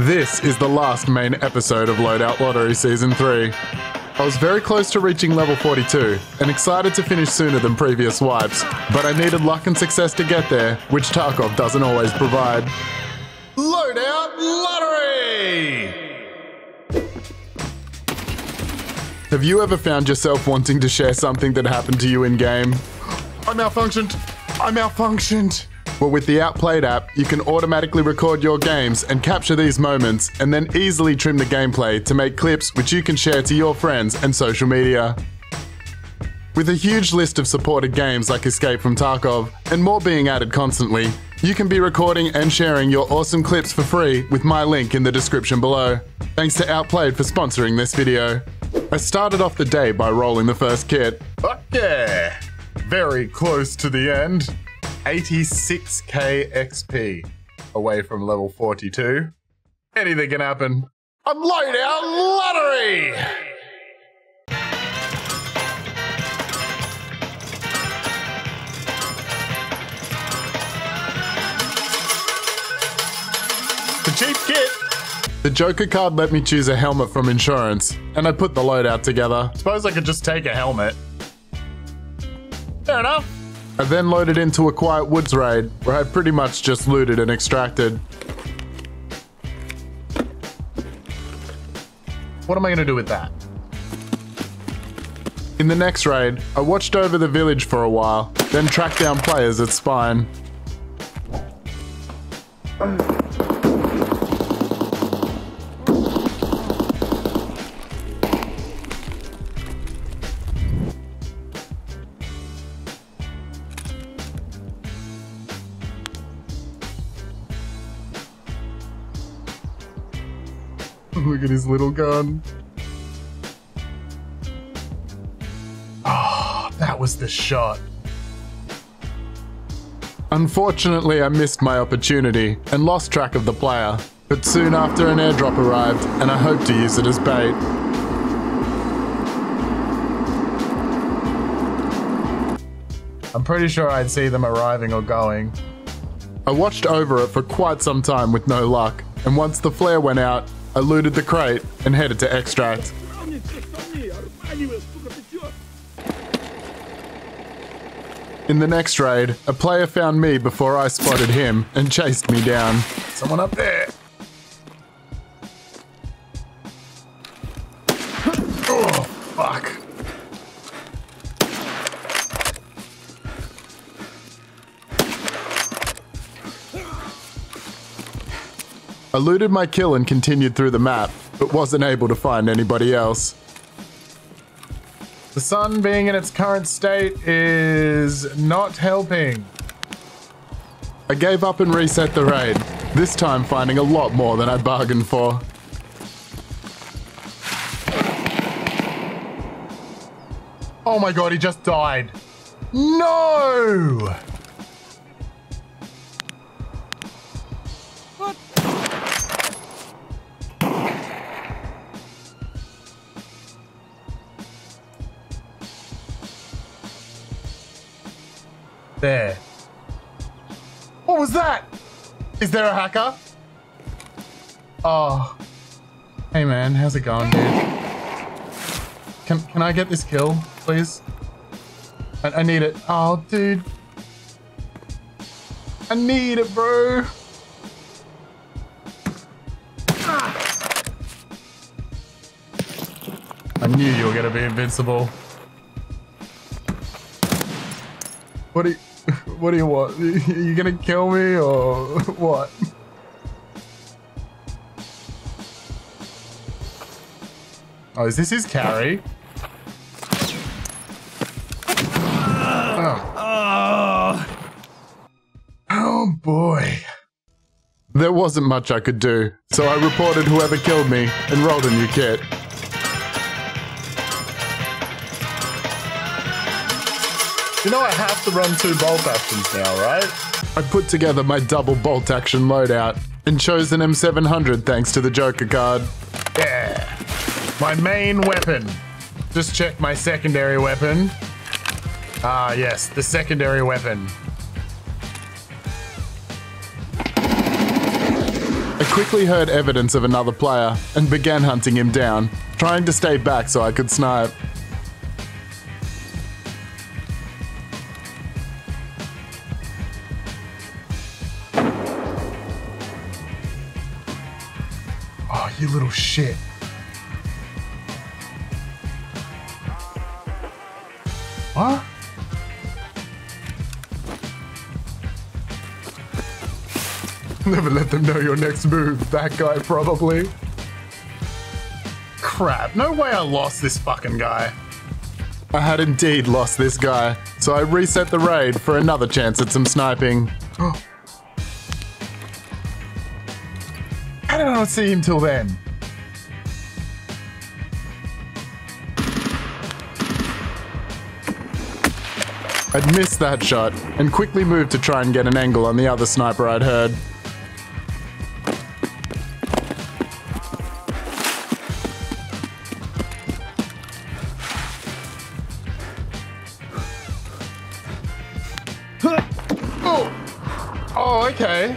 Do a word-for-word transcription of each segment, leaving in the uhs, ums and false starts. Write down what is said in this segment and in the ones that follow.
This is the last main episode of Loadout Lottery Season three. I was very close to reaching level forty-two, and excited to finish sooner than previous wipes, but I needed luck and success to get there, which Tarkov doesn't always provide. Loadout Lottery! Have you ever found yourself wanting to share something that happened to you in-game? I malfunctioned! I malfunctioned! Well, with the Outplayed app, you can automatically record your games and capture these moments, and then easily trim the gameplay to make clips which you can share to your friends and social media. With a huge list of supported games like Escape from Tarkov, and more being added constantly, you can be recording and sharing your awesome clips for free with my link in the description below. Thanks to Outplayed for sponsoring this video. I started off the day by rolling the first kit. Fuck yeah! Very close to the end. eighty-six K X P away from level forty-two. Anything can happen. I'm Loadout Lottery! The cheap kit! The Joker card let me choose a helmet from insurance, and I put the loadout together. Suppose I could just take a helmet. Fair enough. I then loaded into a quiet Woods raid, where I pretty much just looted and extracted. What am I gonna do with that? In the next raid, I watched over the village for a while, then tracked down players at Spine. Look at his little gun. Ah, oh, that was the shot. Unfortunately, I missed my opportunity and lost track of the player, but soon after an airdrop arrived and I hoped to use it as bait. I'm pretty sure I'd see them arriving or going. I watched over it for quite some time with no luck, and once the flare went out, I looted the crate and headed to extract. In the next raid, a player found me before I spotted him and chased me down. Someone up there! Oh, fuck. I looted my kill and continued through the map, but wasn't able to find anybody else. The sun being in its current state is not helping. I gave up and reset the raid, this time finding a lot more than I bargained for. Oh my god, he just died. No! There. What was that? Is there a hacker? Oh. Hey man, how's it going, dude? Can can I get this kill, please? I, I need it. Oh, dude. I need it, bro. Ah. I knew you were gonna be invincible. What do you, what do you want? Are you gonna kill me or what? Oh, is this his carry? Oh. Oh boy. There wasn't much I could do, so I reported whoever killed me and rolled a new kit. You know I have to run two bolt actions now, right? I put together my double bolt action loadout and chose an M seven hundred thanks to the Joker card. Yeah! My main weapon. Just check my secondary weapon. Ah, yes, the secondary weapon. I quickly heard evidence of another player and began hunting him down, trying to stay back so I could snipe. Oh, you little shit. What? Never let them know your next move, that guy probably. Crap, no way I lost this fucking guy. I had indeed lost this guy, so I reset the raid for another chance at some sniping. How did I not see him till then? I'd missed that shot and quickly moved to try and get an angle on the other sniper I'd heard. Okay. Yeah,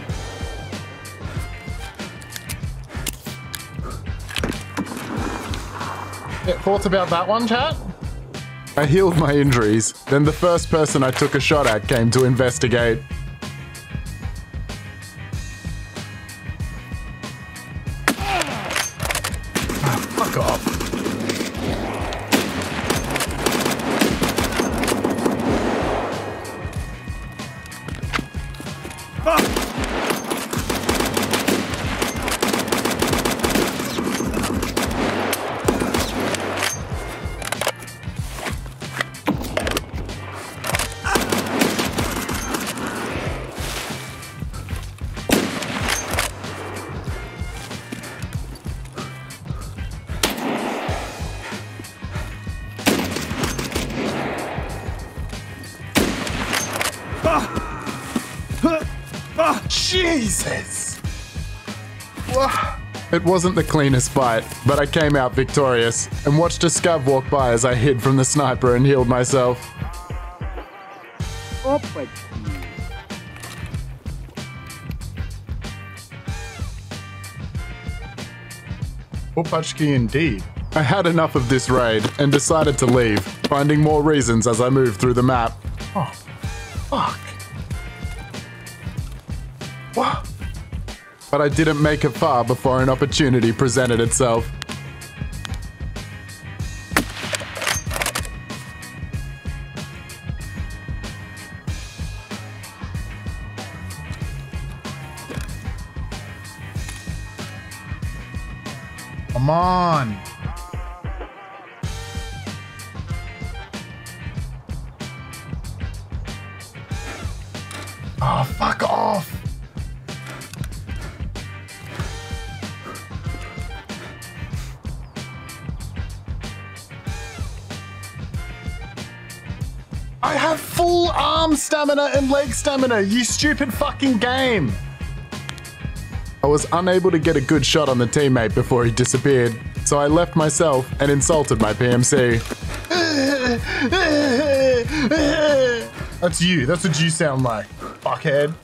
thoughts about that one, chat? I healed my injuries, then the first person I took a shot at came to investigate. Oh, fuck off. Jesus! It wasn't the cleanest fight, but I came out victorious and watched a scav walk by as I hid from the sniper and healed myself. Oh my. Opachki indeed. I had enough of this raid and decided to leave, finding more reasons as I moved through the map. Oh, fuck. What? But I didn't make it far before an opportunity presented itself. Come on. Oh, fuck off. I have full arm stamina and leg stamina, you stupid fucking game! I was unable to get a good shot on the teammate before he disappeared, so I left myself and insulted my P M C. That's you, that's what you sound like, fuckhead.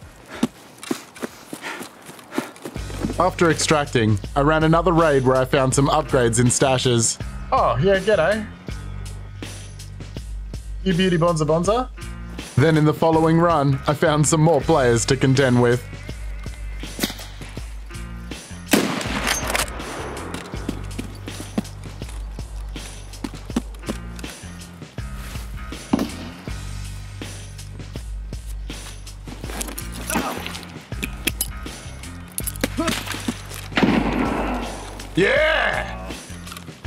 After extracting, I ran another raid where I found some upgrades in stashes. Oh, yeah, g'day. You beauty bonza bonza. Then in the following run, I found some more players to contend with. Yeah!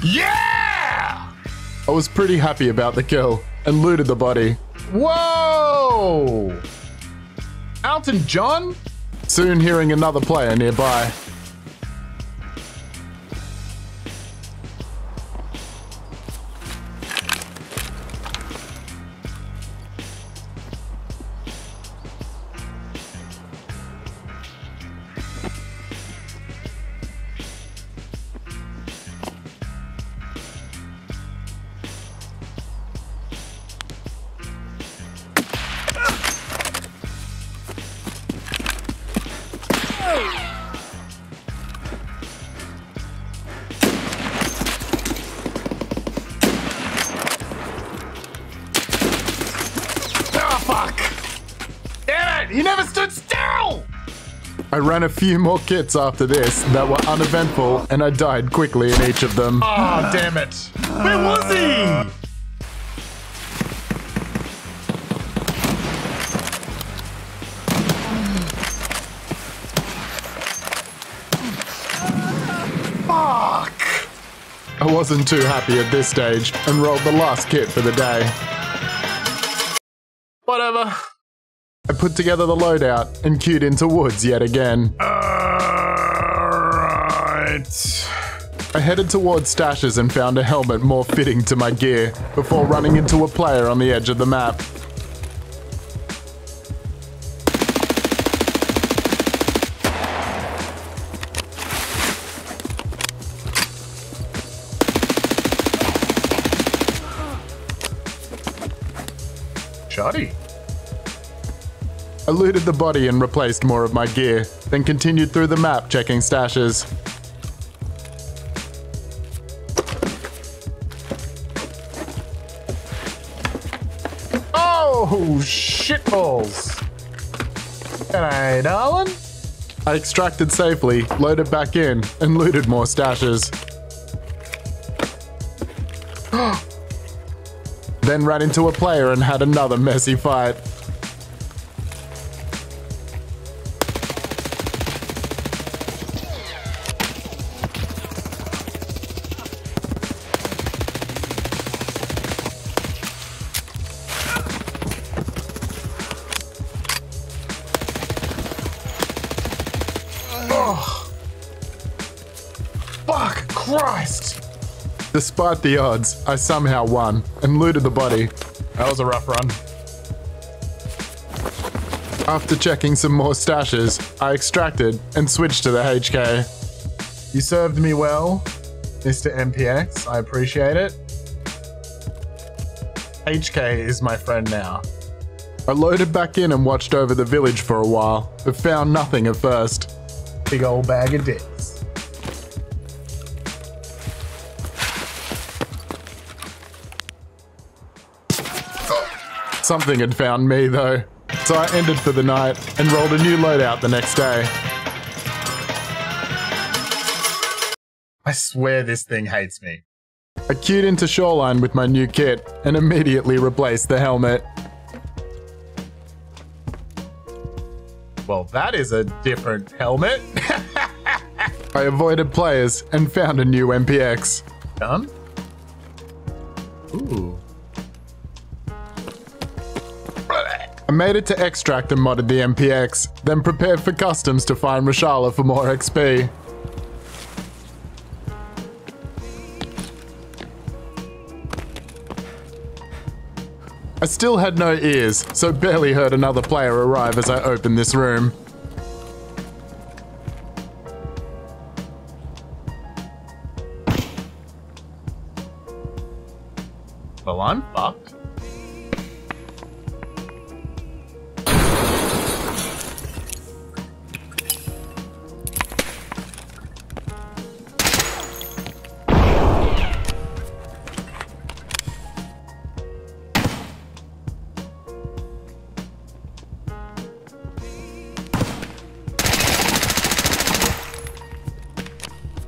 Yeah! I was pretty happy about the kill and looted the body. Whoa! Elton John? Soon hearing another player nearby. You never stood still! I ran a few more kits after this that were uneventful, and I died quickly in each of them. Ah, oh, damn it! Where was he? Fuck! I wasn't too happy at this stage, and rolled the last kit for the day. Whatever. I put together the loadout and queued into Woods yet again. Alright. I headed towards stashes and found a helmet more fitting to my gear before running into a player on the edge of the map. Shoddy. I looted the body and replaced more of my gear, then continued through the map checking stashes. Oh, shitballs! G'day, darling. I extracted safely, loaded back in, and looted more stashes. Then ran into a player and had another messy fight. Despite the odds, I somehow won and looted the body. That was a rough run. After checking some more stashes, I extracted and switched to the H K. You served me well, Mister M P X. I appreciate it. H K is my friend now. I loaded back in and watched over the village for a while, but found nothing at first. Big old bag of dicks. Something had found me though, so I ended for the night and rolled a new loadout the next day. I swear this thing hates me. I queued into Shoreline with my new kit and immediately replaced the helmet. Well, that is a different helmet. I avoided players and found a new M P X. Done? Ooh. I made it to extract and modded the M P X, then prepared for Customs to find Reshala for more X P. I still had no ears, so barely heard another player arrive as I opened this room. Well, I'm fucked.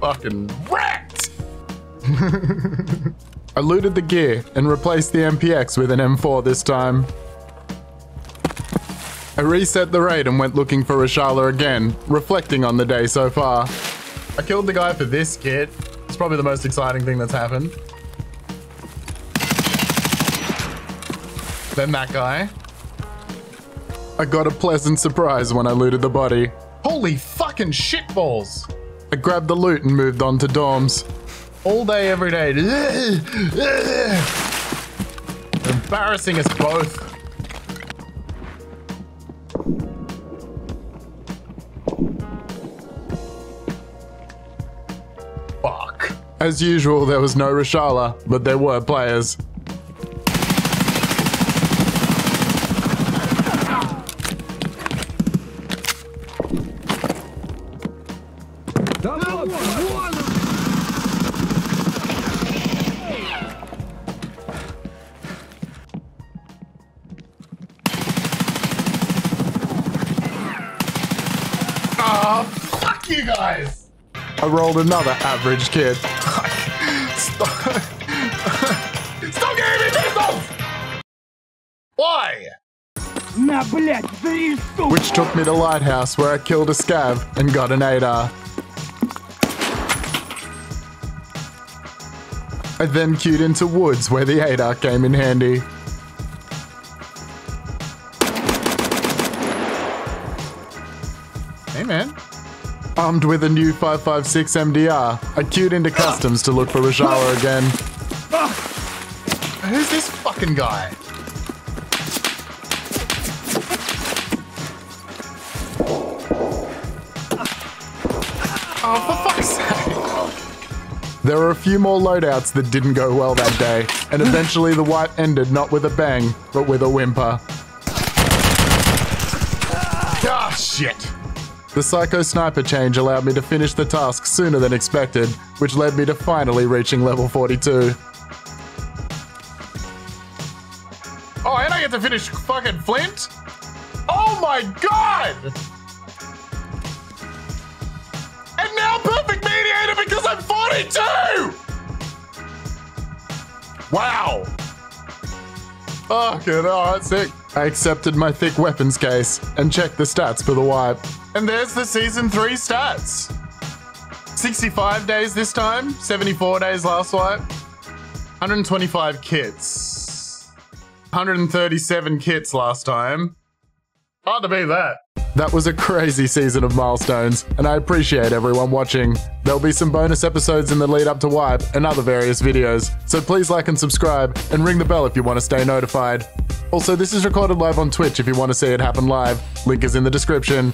Fucking wrecked! I looted the gear and replaced the M P X with an M four this time. I reset the raid and went looking for Reshala again, reflecting on the day so far. I killed the guy for this kit. It's probably the most exciting thing that's happened. Then that guy. I got a pleasant surprise when I looted the body. Holy fucking shitballs! I grabbed the loot and moved on to dorms. All day, every day. They're embarrassing us both. Fuck. As usual, there was no Reshala, but there were players. guys. I rolled another average kid. Stop. Stop getting me pissed off! Why? Which took me to Lighthouse, where I killed a scav and got an A D A R. I then queued into Woods, where the A D A R came in handy. Hey man. Armed with a new five five six M D R, I queued into Customs to look for Reshala again. Who's this fucking guy? Oh, for fuck's sake. There were a few more loadouts that didn't go well that day, and eventually the wipe ended not with a bang, but with a whimper. Ah, shit. The psycho sniper change allowed me to finish the task sooner than expected, which led me to finally reaching level forty-two. Oh, and I get to finish fucking Flint? Oh my god! And now Perfect Mediator because I'm forty-two! Wow! Fucking oh, that's sick. I accepted my thick weapons case and checked the stats for the wipe. And there's the season three stats. sixty-five days this time, seventy-four days last wipe, one hundred twenty-five kits, one hundred thirty-seven kits last time. Hard to beat that. That was a crazy season of milestones, and I appreciate everyone watching. There'll be some bonus episodes in the lead up to wipe and other various videos, so please like and subscribe and ring the bell if you want to stay notified. Also, this is recorded live on Twitch if you want to see it happen live. Link is in the description.